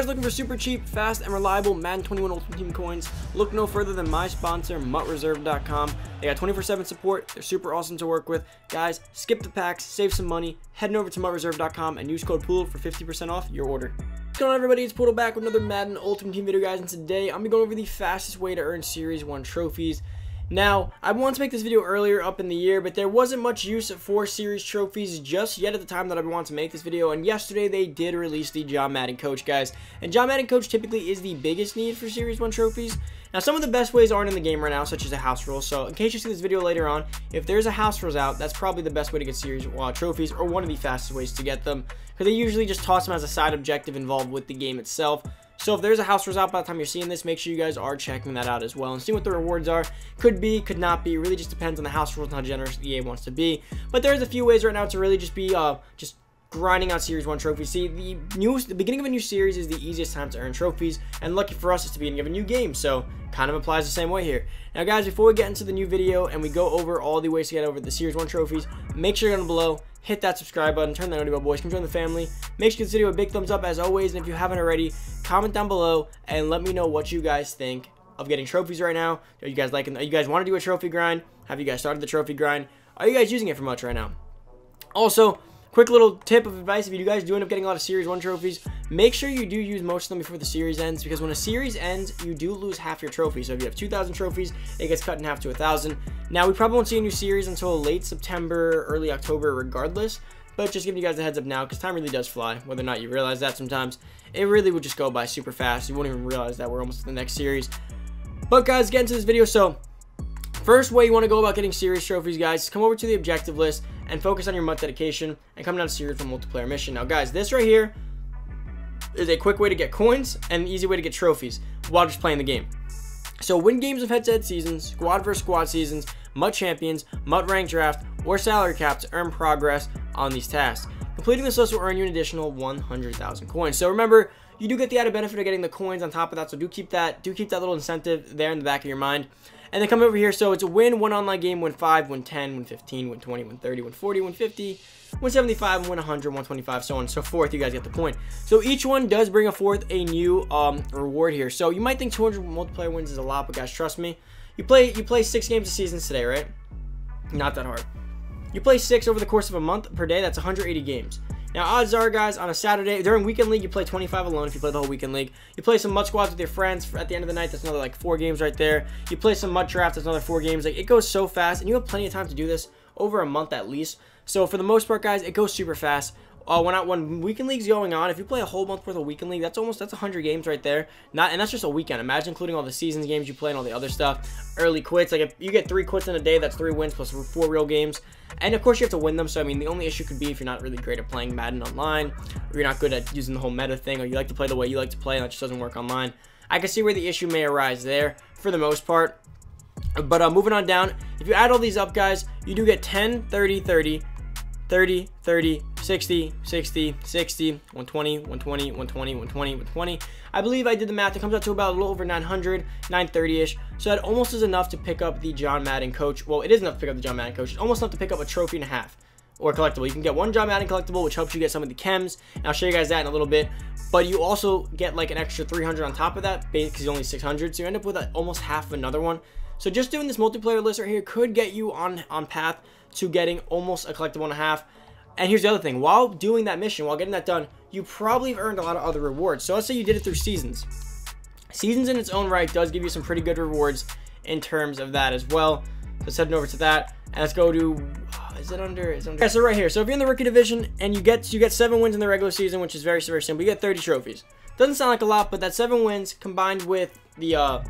If you're looking for super cheap, fast, and reliable Madden 21 Ultimate Team coins, look no further than my sponsor, MUTReserve.com. They got 24/7 support. They're super awesome to work with. Guys, skip the packs, save some money, heading over to MUTReserve.com and use code Poodle for 50% off your order. What's going on, everybody? It's Poodle back with another Madden Ultimate Team video, guys, and today I'm going to go over the fastest way to earn Series 1 trophies. Now, I wanted to make this video earlier up in the year, but there wasn't much use for series trophies just yet at the time that I wanted to make this video, and yesterday they did release the John Madden Coach, guys. And John Madden Coach typically is the biggest need for Series 1 trophies. Now, some of the best ways aren't in the game right now, such as a house rule, so in case you see this video later on, if there's a house rules out, that's probably the best way to get series trophies, or one of the fastest ways to get them, because they usually just toss them as a side objective involved with the game itself. So if there's a house rules out by the time you're seeing this, make sure you guys are checking that out as well and see what the rewards are. Could be, could not be. It really just depends on the house rules and how generous EA wants to be. But there's a few ways right now to really just be grinding out Series 1 trophies. See, the beginning of a new series is the easiest time to earn trophies, and lucky for us, it's the beginning of a new game, so kind of applies the same way here. Now, guys, before we get into the new video and we go over all the ways to get over the Series 1 trophies, make sure you're down below, hit that subscribe button, turn that on to my boys, come join the family. Make sure you give this video a big thumbs up as always, and if you haven't already, comment down below and let me know what you guys think of getting trophies right now. Are you guys liking? Are you guys want to do a trophy grind? Have you guys started the trophy grind? Are you guys using it for much right now? Also, quick little tip of advice: if you guys do end up getting a lot of Series 1 trophies, make sure you do use most of them before the series ends, because when a series ends, you do lose half your trophies. So if you have 2,000 trophies, it gets cut in half to 1,000. Now, we probably won't see a new series until late September, early October, regardless. But just giving you guys a heads up now, because time really does fly. Whether or not you realize that sometimes, it really would just go by super fast. You won't even realize that we're almost to the next series. But guys, get into this video. So, first way you want to go about getting series trophies, guys, is come over to the objective list and focus on your month dedication and come down to series for multiplayer mission. Now, guys, this right here is a quick way to get coins and an easy way to get trophies while just playing the game. So win games of head-to-head seasons, squad versus squad seasons, MUT champions, MUT rank draft, or salary cap to earn progress on these tasks. Completing this list will earn you an additional 100,000 coins. So remember, you do get the added benefit of getting the coins on top of that, so do keep that little incentive there in the back of your mind. And then come over here, so it's a win one online game, win 5, win 10, win 15, win 20, win 30, win 40, win 50, win 75, win 100, 125, so on and so forth. You guys get the point. So each one does bring forth a new reward here. So you might think 200 multiplayer wins is a lot, but guys, trust me. You play 6 games a season today, right? Not that hard. You play 6 over the course of a month per day, that's 180 games. Now, odds are, guys, on a Saturday, during weekend league, you play 25 alone if you play the whole weekend league. You play some MUT squads with your friends at the end of the night. That's another, like, 4 games right there. You play some MUT draft. That's another 4 games. Like, it goes so fast, and you have plenty of time to do this over a month at least. So, for the most part, guys, it goes super fast. When weekend league's going on, if you play a whole month worth of weekend league, that's 100 games right there. And that's just a weekend. Imagine including all the seasons games you play and all the other stuff. Early quits, like if you get 3 quits in a day, that's 3 wins plus 4 real games. And of course you have to win them. So I mean, the only issue could be if you're not really great at playing Madden online, or you're not good at using the whole meta thing, or you like to play the way you like to play and that just doesn't work online. I can see where the issue may arise there for the most part. But moving on down, if you add all these up, guys, you do get 10, 30, 30, 30, 30, 60, 60, 60, 120, 120, 120, 120, 120. I believe I did the math. It comes out to about a little over 900, 930-ish. So that almost is enough to pick up the John Madden Coach. Well, it is enough to pick up the John Madden Coach. It's almost enough to pick up a trophy and a half or a collectible. You can get 1 John Madden collectible, which helps you get some of the chems. And I'll show you guys that in a little bit. But you also get like an extra 300 on top of that because you only 600. So you end up with almost half of another one. So just doing this multiplayer list right here could get you on path to getting almost a collectible and a half. And here's the other thing. While doing that mission, while getting that done, you probably have earned a lot of other rewards. So let's say you did it through seasons. Seasons in its own right does give you some pretty good rewards in terms of that as well. So let's head over to that. And let's go to... Okay, so right here. So if you're in the rookie division and you get 7 wins in the regular season, which is very, very simple, you get 30 trophies. Doesn't sound like a lot, but that 7 wins combined with the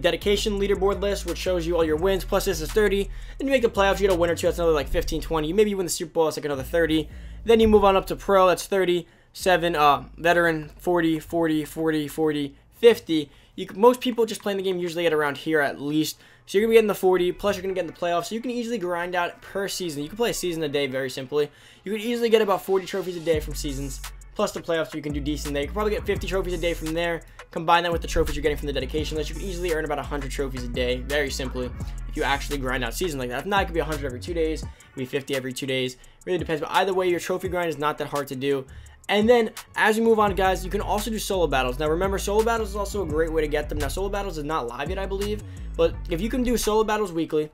dedication leaderboard list, which shows you all your wins, plus this is 30. Then you make the playoffs, you get a win or 2, that's another like 15, 20. You maybe win the Super Bowl, that's like another 30. Then you move on up to pro, that's 30, 7, veteran, 40, 40, 40, 40, 50. Most people just playing the game usually get around here at least. So you're going to be getting the 40, plus you're going to get in the playoffs. So you can easily grind out per season. You can play a season a day very simply. You can easily get about 40 trophies a day from seasons. Plus the playoffs, you can do decent there. You can probably get 50 trophies a day from there. Combine that with the trophies you're getting from the dedication list. You can easily earn about 100 trophies a day, very simply, if you actually grind out season like that. If not, it could be 100 every 2 days, it could be 50 every 2 days. It really depends, but either way, your trophy grind is not that hard to do. And then as you move on, guys, you can also do solo battles. Now remember, solo battles is also a great way to get them. Now solo battles is not live yet, I believe, but if you can do solo battles weekly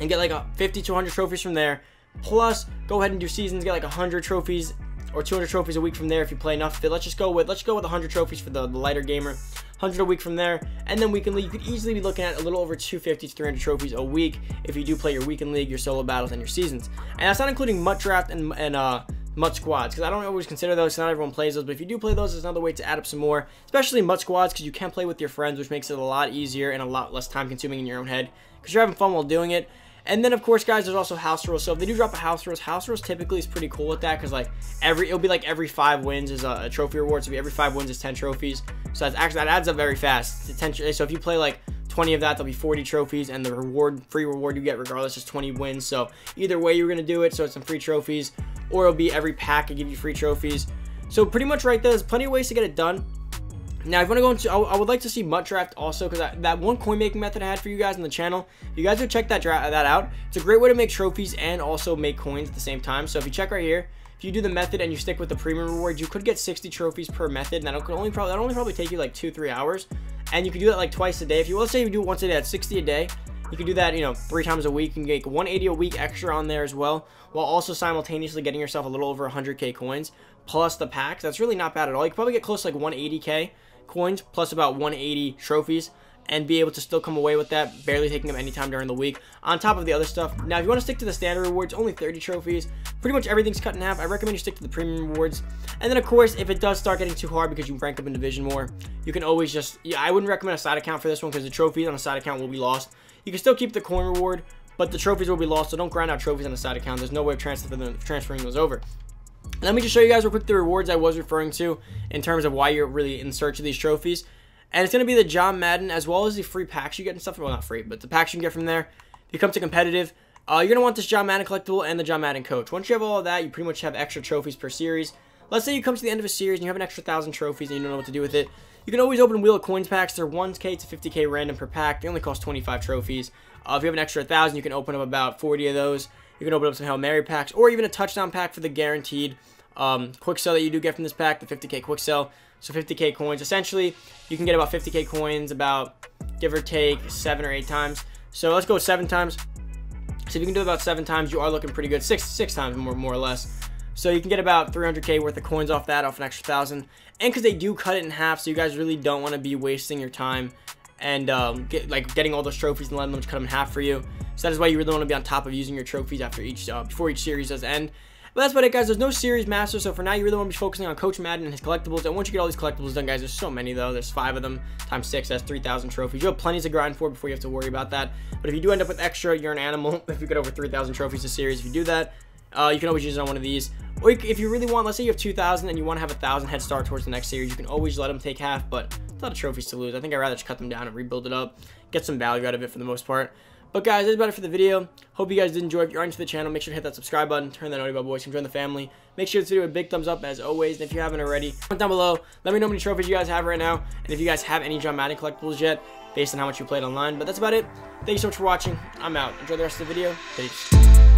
and get like a 50 to 100 trophies from there, plus go ahead and do seasons, get like 100 trophies or 200 trophies a week from there if you play enough. Let's go with 100 trophies for the lighter gamer, 100 a week from there, and then weekend league you could easily be looking at a little over 250 to 300 trophies a week if you do play your weekend league, your solo battles, and your seasons. And that's not including MUT draft and MUT squads, because I don't always consider those, so not everyone plays those, but if you do play those, it's another way to add up some more, especially MUT squads, because you can play with your friends, which makes it a lot easier and a lot less time consuming in your own head, because you're having fun while doing it. And then, of course, guys, there's also house rules. So if they do drop a house rules typically is pretty cool with that, because like it'll be like every 5 wins is a trophy reward, so every 5 wins is 10 trophies. So that's actually, that adds up very fast. It's 10, so if you play like 20 of that, there'll be 40 trophies, and the free reward you get regardless is 20 wins. So either way, you're gonna do it. So it's some free trophies, or it'll be every pack and give you free trophies. So pretty much right there, there's plenty of ways to get it done. Now, if you want to go into, I would like to see MUT draft also, because that one coin making method I had for you guys on the channel, you guys go check that out. It's a great way to make trophies and also make coins at the same time. So if you check right here, if you do the method and you stick with the premium reward, you could get 60 trophies per method, and that'll only probably take you like 2-3 hours. And you can do that like twice a day. If you, let's say you do it once a day, that's 60 a day. You can do that, you know, 3 times a week and get 180 a week extra on there as well, while also simultaneously getting yourself a little over 100k coins plus the packs. That's really not bad at all. You can probably get close to like 180k coins plus about 180 trophies and be able to still come away with that, barely taking up any time during the week on top of the other stuff. Now, if you want to stick to the standard rewards, only 30 trophies, pretty much everything's cut in half. I recommend you stick to the premium rewards. And then, of course, if it does start getting too hard because you rank up in division more, you can always just, yeah, I wouldn't recommend a side account for this one, because the trophies on a side account will be lost. You can still keep the coin reward, but the trophies will be lost, so don't grind out trophies on the side account. There's no way of transferring those over. Let me just show you guys real quick the rewards I was referring to in terms of why you're really in search of these trophies. And it's going to be the John Madden, as well as the free packs you get and stuff. Well, not free, but the packs you can get from there. If you come to competitive, you're going to want this John Madden collectible and the John Madden Coach. Once you have all of that, you pretty much have extra trophies per series. Let's say you come to the end of a series and you have an extra 1,000 trophies and you don't know what to do with it. You can always open Wheel of Coins packs. They're 1k to 50k random per pack. They only cost 25 trophies. If you have an extra 1,000, you can open up about 40 of those. You can open up some Hail Mary packs, or even a touchdown pack for the guaranteed quick sell that you do get from this pack, the 50k quick sell. So 50k coins. Essentially, you can get about 50k coins about, give or take, 7 or 8 times. So let's go 7 times. So if you can do about 7 times, you are looking pretty good. Six times more or less. So you can get about 300k worth of coins off that, off an extra 1,000. And because they do cut it in half, so you guys really don't want to be wasting your time and getting all those trophies and letting them just cut them in half for you. So that is why you really want to be on top of using your trophies after each before each series does end. But that's about it, guys. There's no series master, so for now you really want to be focusing on Coach Madden and his collectibles. And once you get all these collectibles done, guys, there's so many though. There's 5 of them times 6. That's 3,000 trophies. You have plenty to grind for before you have to worry about that. But if you do end up with extra, you're an animal. If you get over 3,000 trophies this series, if you do that, you can always use it on one of these. Or if you really want, let's say you have 2,000 and you want to have 1,000 head start towards the next series, you can always let them take half. But it's a lot of trophies to lose. I think I'd rather just cut them down and rebuild it up, get some value out of it for the most part. But guys, that's about it for the video. Hope you guys did enjoy. If you're into the channel, make sure to hit that subscribe button, turn that notification bell, boys, come join the family. Make sure to give this video a big thumbs up as always. And if you haven't already, comment down below. Let me know how many trophies you guys have right now, and if you guys have any John Madden collectibles yet, based on how much you played online. But that's about it. Thank you so much for watching. I'm out. Enjoy the rest of the video. Peace.